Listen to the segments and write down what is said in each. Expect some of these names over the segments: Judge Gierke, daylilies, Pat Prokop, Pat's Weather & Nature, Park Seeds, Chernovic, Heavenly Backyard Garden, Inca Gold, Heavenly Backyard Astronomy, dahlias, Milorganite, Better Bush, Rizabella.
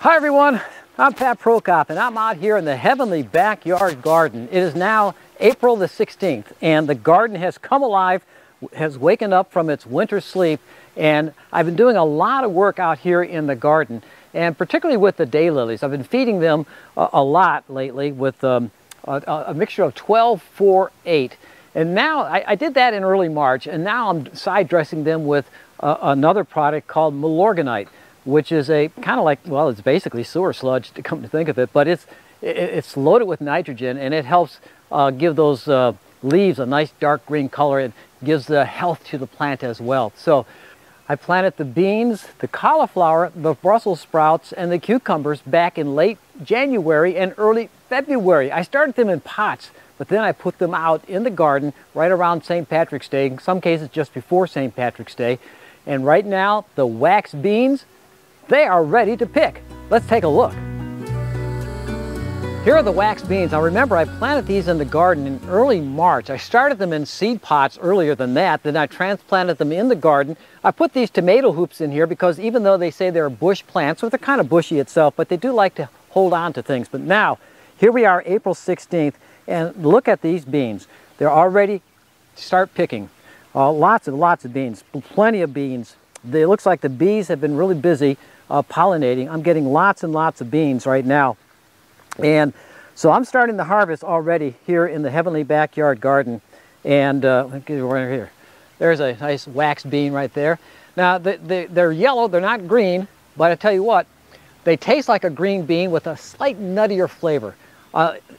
Hi everyone, I'm Pat Prokop and I'm out here in the Heavenly Backyard Garden. It is now April the 16th and the garden has come alive, has wakened up from its winter sleep, and I've been doing a lot of work out here in the garden, and particularly with the daylilies. I've been feeding them a lot lately with a mixture of 12, 4, 8. And now, I did that in early March, and now I'm side dressing them with another product called Milorganite, which is a kind of like, well, it's basically sewer sludge to come to think of it, but it's loaded with nitrogen, and it helps give those leaves a nice dark green color and gives the health to the plant as well. So I planted the beans, the cauliflower, the Brussels sprouts, and the cucumbers back in late January and early February. I started them in pots, but then I put them out in the garden right around St. Patrick's Day, in some cases just before St. Patrick's Day. And right now, the wax beans, they are ready to pick. Let's take a look. Here are the wax beans. Now remember, I planted these in the garden in early March. I started them in seed pots earlier than that, then I transplanted them in the garden. I put these tomato hoops in here because even though they say they're bush plants, so they're kind of bushy itself, but they do like to hold on to things. But now, here we are, April 16th, and look at these beans. They're already start picking. Lots and lots of beans, plenty of beans. It looks like the bees have been really busy pollinating. I'm getting lots and lots of beans right now. And so I'm starting the harvest already here in the Heavenly Backyard Garden. And right here, there's a nice wax bean right there. Now, they're yellow, they're not green, but I tell you what, they taste like a green bean with a slight nuttier flavor.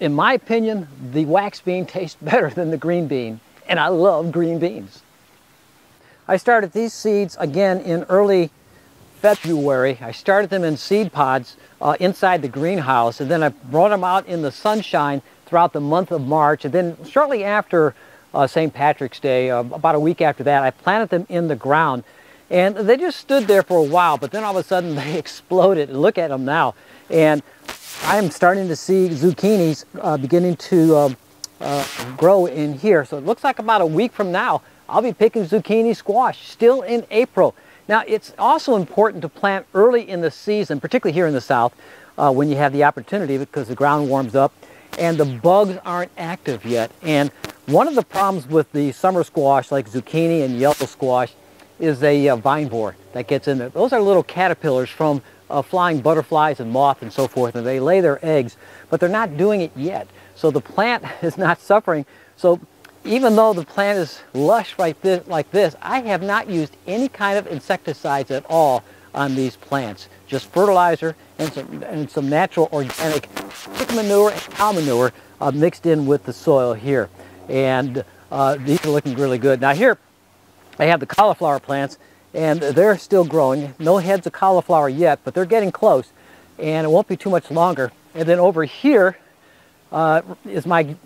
In my opinion, the wax bean tastes better than the green bean, and I love green beans. I started these seeds again in early February. I started them in seed pods inside the greenhouse, and then I brought them out in the sunshine throughout the month of March, and then shortly after St. Patrick's Day, about a week after that, I planted them in the ground. And they just stood there for a while, but then all of a sudden they exploded. Look at them now. And I'm starting to see zucchinis beginning to grow in here. So it looks like about a week from now, I'll be picking zucchini squash, still in April. Now, it's also important to plant early in the season, particularly here in the South, when you have the opportunity, because the ground warms up and the bugs aren't active yet. And one of the problems with the summer squash, like zucchini and yellow squash, is a vine borer that gets in there. Those are little caterpillars from flying butterflies and moth and so forth, and they lay their eggs, but they're not doing it yet. So the plant is not suffering. So even though the plant is lush like this, I have not used any kind of insecticides at all on these plants. Just fertilizer and some natural organic chicken manure and cow manure mixed in with the soil here. And these are looking really good. Now here I have the cauliflower plants, and they're still growing. No heads of cauliflower yet, but they're getting close, and it won't be too much longer. And then over here is my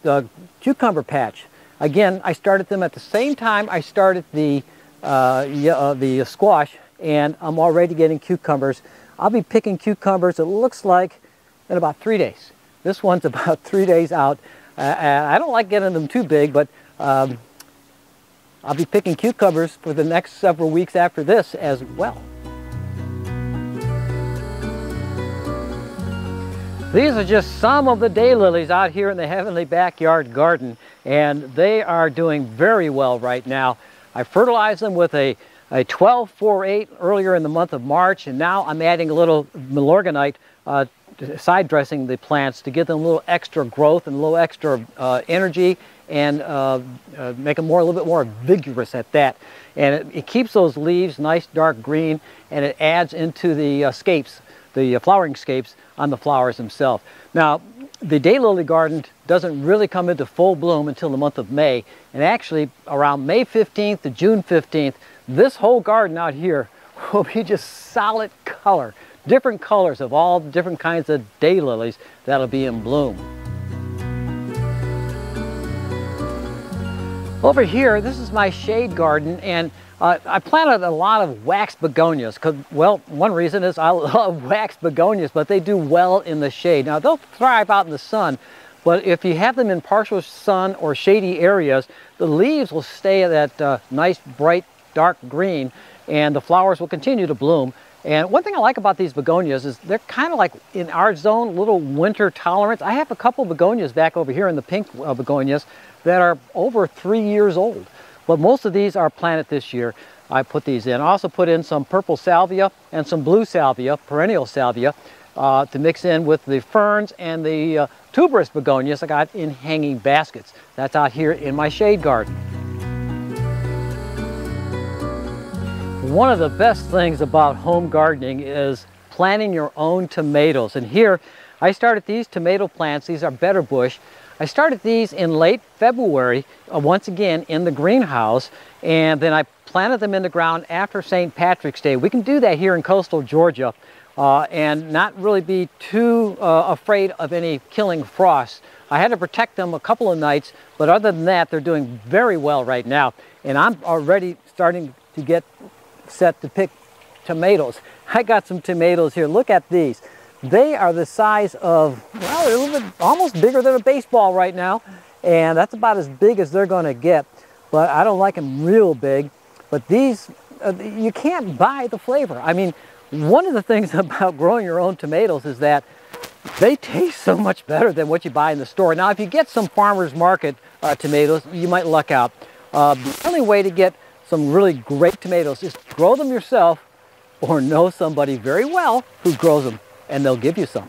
cucumber patch. Again, I started them at the same time I started the squash, and I'm already getting cucumbers. I'll be picking cucumbers, it looks like, in about 3 days. This one's about 3 days out. And I don't like getting them too big, but I'll be picking cucumbers for the next several weeks after this as well. These are just some of the daylilies out here in the Heavenly Backyard Garden, and they are doing very well right now. I fertilized them with a 12-4-8 earlier in the month of March, and now I'm adding a little Milorganite, side dressing the plants to give them a little extra growth and a little extra energy, and make them a little bit more vigorous at that. And it keeps those leaves nice dark green, and it adds into the scapes, the flowering scapes on the flowers themselves. Now, the daylily garden doesn't really come into full bloom until the month of May, and actually around May 15th to June 15th, this whole garden out here will be just solid color, different colors of all different kinds of daylilies that'll be in bloom. Over here, this is my shade garden, and I planted a lot of wax begonias because, well, one reason is I love wax begonias, but they do well in the shade. Now, they'll thrive out in the sun, but if you have them in partial sun or shady areas, the leaves will stay that nice, bright, dark green, and the flowers will continue to bloom And one thing I like about these begonias is they're kind of like in our zone, little winter tolerance. I have a couple begonias back over here in the pink begonias that are over 3 years old. But most of these are planted this year. I put these in. I also put in some purple salvia and some blue salvia, perennial salvia, to mix in with the ferns and the tuberous begonias I got in hanging baskets. That's out here in my shade garden. One of the best things about home gardening is planting your own tomatoes. And here, I started these tomato plants. These are Better Bush. I started these in late February, once again in the greenhouse, and then I planted them in the ground after St. Patrick's Day. We can do that here in coastal Georgia and not really be too afraid of any killing frost. I had to protect them a couple of nights, but other than that, they're doing very well right now. And I'm already starting to get set to pick tomatoes. I got some tomatoes here. Look at these. They are the size of, well, they're a little bit almost bigger than a baseball right now, and that's about as big as they're going to get. But I don't like them real big. But these, you can't buy the flavor. I mean, one of the things about growing your own tomatoes is that they taste so much better than what you buy in the store. Now, if you get some farmer's market tomatoes, you might luck out. The only way to get some really great tomatoes is grow them yourself or know somebody very well who grows them, and they'll give you some.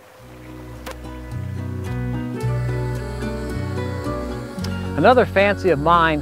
Another fancy of mine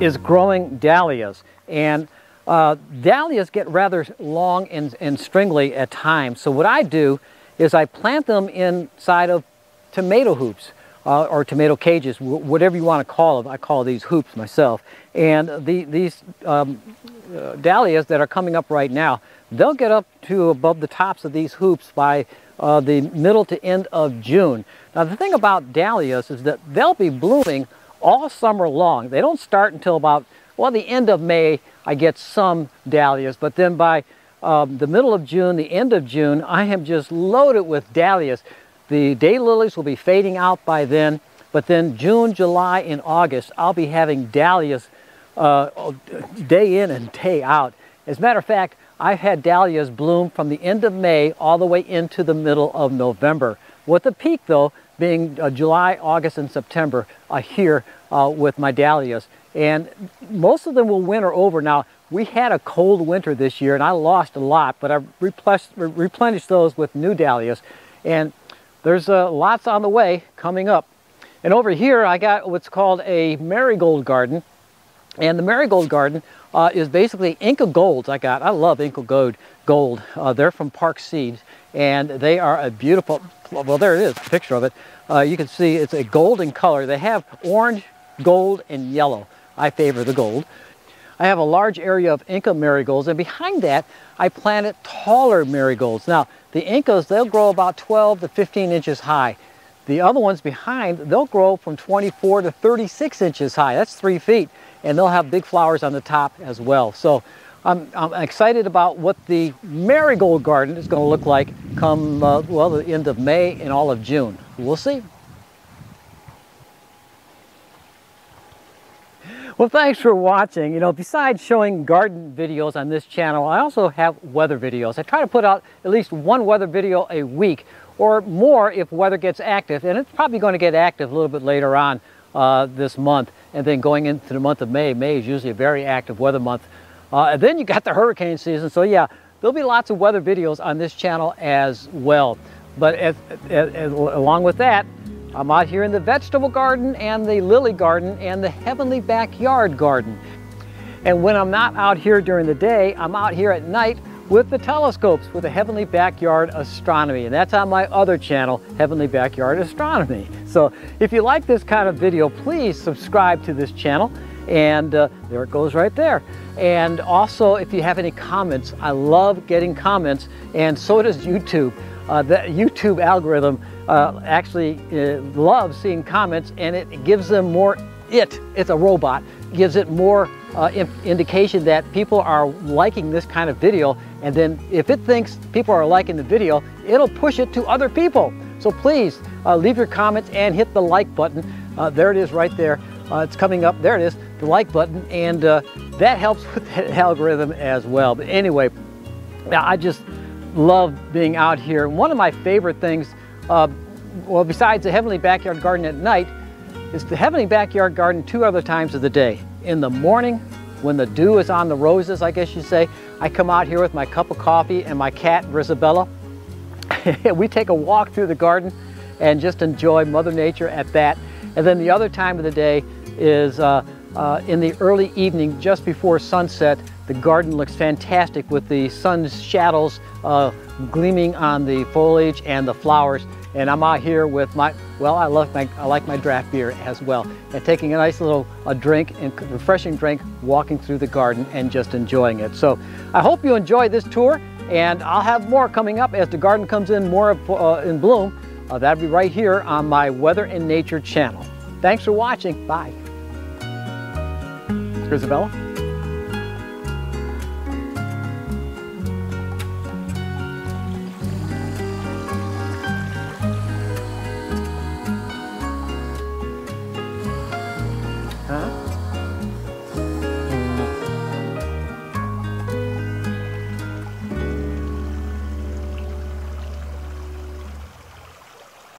is growing dahlias. And dahlias get rather long and stringly at times. So what I do is I plant them inside of tomato hoops or tomato cages, whatever you want to call them. I call these hoops myself. And these dahlias that are coming up right now, they'll get up to above the tops of these hoops by the middle to end of June. Now, the thing about dahlias is that they'll be blooming all summer long. They don't start until about, well, the end of May. I get some dahlias, but then by the middle of June, the end of June, I am just loaded with dahlias. The daylilies will be fading out by then, but then June, July, and August, I'll be having dahlias day in and day out. As a matter of fact, I've had dahlias bloom from the end of May all the way into the middle of November, with the peak, though, being July, August, and September here with my dahlias. And most of them will winter over. Now, we had a cold winter this year, and I lost a lot, but I replenished those with new dahlias. And there's lots on the way coming up. And over here, I got what's called a marigold garden. And the marigold garden is basically Inca Golds I got. I love Inca Gold. They're from Park Seeds, and they are a beautiful, well, there it is, a picture of it. You can see it's a golden color. They have orange, gold, and yellow. I favor the gold. I have a large area of Inca marigolds, and behind that, I planted taller marigolds. Now, the Incas, they'll grow about 12 to 15 inches high. The other ones behind, they'll grow from 24 to 36 inches high. That's 3 feet. And they'll have big flowers on the top as well. So I'm excited about what the marigold garden is going to look like come, well, the end of May and all of June. We'll see. Well, thanks for watching. You know, besides showing garden videos on this channel, I also have weather videos. I try to put out at least one weather video a week or more if weather gets active. And it's probably going to get active a little bit later on this month. And then going into the month of May, May is usually a very active weather month. And then you got the hurricane season. So yeah, there'll be lots of weather videos on this channel as well. But along with that, I'm out here in the vegetable garden and the lily garden and the Heavenly Backyard Garden. And when I'm not out here during the day, I'm out here at night with the telescopes with the Heavenly Backyard Astronomy. And that's on my other channel, Heavenly Backyard Astronomy. So if you like this kind of video, please subscribe to this channel. And there it goes right there. And also, if you have any comments, I love getting comments, and so does YouTube. The YouTube algorithm actually loves seeing comments, and it gives them more it's a robot, gives it more indication that people are liking this kind of video, and then if it thinks people are liking the video, it'll push it to other people. So please leave your comments and hit the like button. There it is right there. It's coming up. There it is, the like button, and that helps with the algorithm as well. But anyway, I just love being out here. One of my favorite things, well, besides the Heavenly Backyard Garden at night, is the Heavenly Backyard Garden two other times of the day. In the morning, when the dew is on the roses, I guess you say, I come out here with my cup of coffee and my cat, Rizabella. We take a walk through the garden and just enjoy Mother Nature at that. And then the other time of the day is in the early evening, just before sunset. The garden looks fantastic with the sun's shadows gleaming on the foliage and the flowers. And I'm out here with my, well, I like my draft beer as well. And taking a nice little drink, and refreshing drink, walking through the garden and just enjoying it. So I hope you enjoy this tour, and I'll have more coming up as the garden comes in more in bloom. That'll be right here on my Weather and Nature channel. Thanks for watching. Bye. Rizabella?